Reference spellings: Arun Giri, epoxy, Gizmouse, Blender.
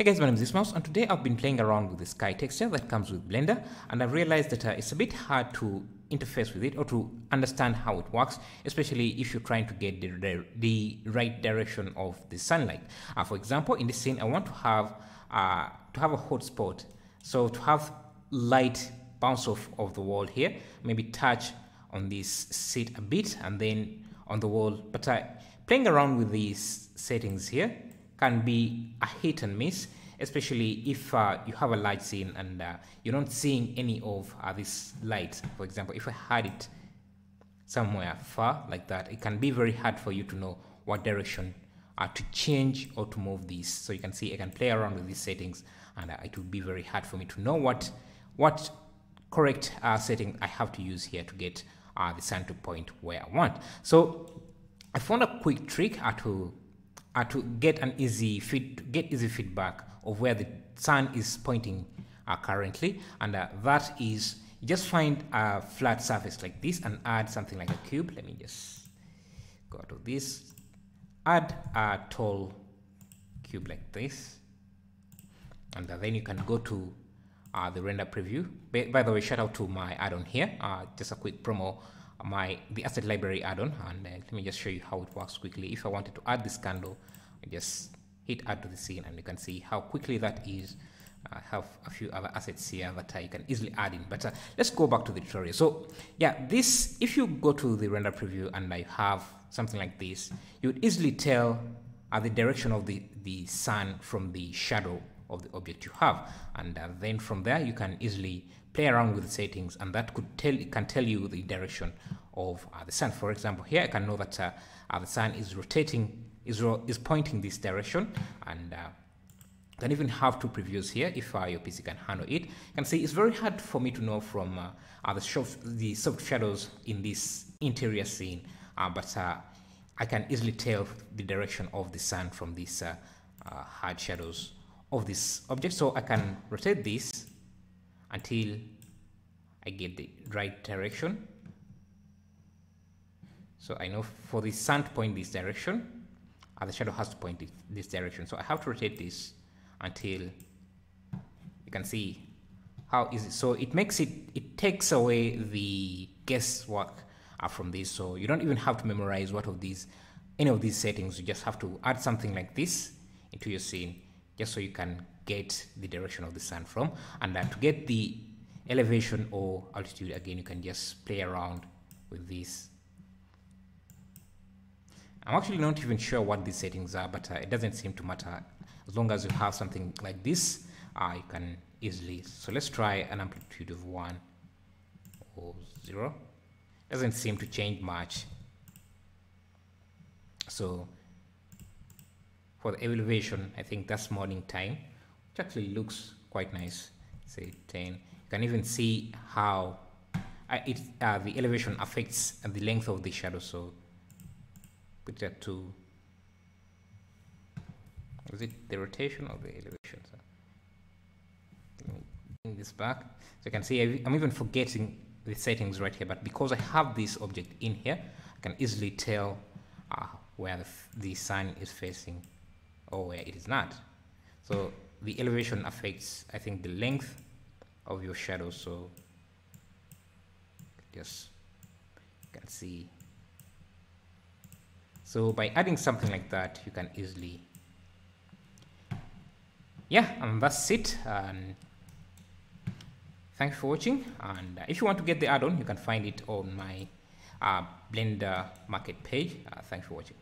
Hey guys, my name is Gizmouse and today I've been playing around with the sky texture that comes with Blender, and I've realized that it's a bit hard to interface with it or to understand how it works, especially if you're trying to get the right direction of the sunlight. For example, in this scene I want to have a hot spot, so to have light bounce off of the wall here, maybe touch on this seat a bit and then on the wall. But playing around with these settings here can be a hit and miss, especially if you have a light scene and you're not seeing any of this light. For example, if I had it somewhere far like that, it can be very hard for you to know what direction to change or to move these. So you can see I can play around with these settings and it would be very hard for me to know what correct setting I have to use here to get the sun to point where I want. So I found a quick trick to get an easy feedback of where the sun is pointing currently, and that is just find a flat surface like this and add something like a cube. Let me just go to this, add a tall cube like this, and then you can go to the render preview. By the way, shout out to my add-on here, just a quick promo, the asset library add-on, and let me just show you how it works quickly. If I wanted to add this candle, I just hit add to the scene and you can see how quickly that is. I have a few other assets here that you can easily add in, but let's go back to the tutorial. So yeah, this, if you go to the render preview and I have something like this, you would easily tell the direction of the sun from the shadow of the object you have, and then from there you can easily play around with the settings, and that can tell you the direction of the sun. For example, here I can know that the sun is rotating, is pointing this direction, and can even have two previews here if your PC can handle it. You can see it's very hard for me to know from the soft shadows in this interior scene, but I can easily tell the direction of the sun from these hard shadows of this object. So I can rotate this until I get the right direction. So I know for the sun to point this direction, the shadow has to point this direction. So I have to rotate this until you can see how is it. So it makes it takes away the guesswork from this. So you don't even have to memorize any of these settings. You just have to add something like this into your scene, just so you can get the direction of the sun from. And to get the elevation or altitude, again, you can just play around with this. I'm actually not even sure what these settings are, but it doesn't seem to matter. As long as you have something like this, you can easily. So let's try an amplitude of 1 or 0. Doesn't seem to change much. So for the elevation, I think that's morning time, which actually looks quite nice. Say 10. You can even see how the elevation affects the length of the shadow. So put that to, is it the rotation or the elevation? So let me bring this back. So you can see I'm even forgetting the settings right here, but because I have this object in here, I can easily tell where the sun is facing or where it is not. So the elevation affects, I think, the length of your shadow. So just, you can see. So by adding something like that, you can easily, yeah, and that's it. Thanks for watching. And if you want to get the add-on, you can find it on my Blender market page. Thanks for watching.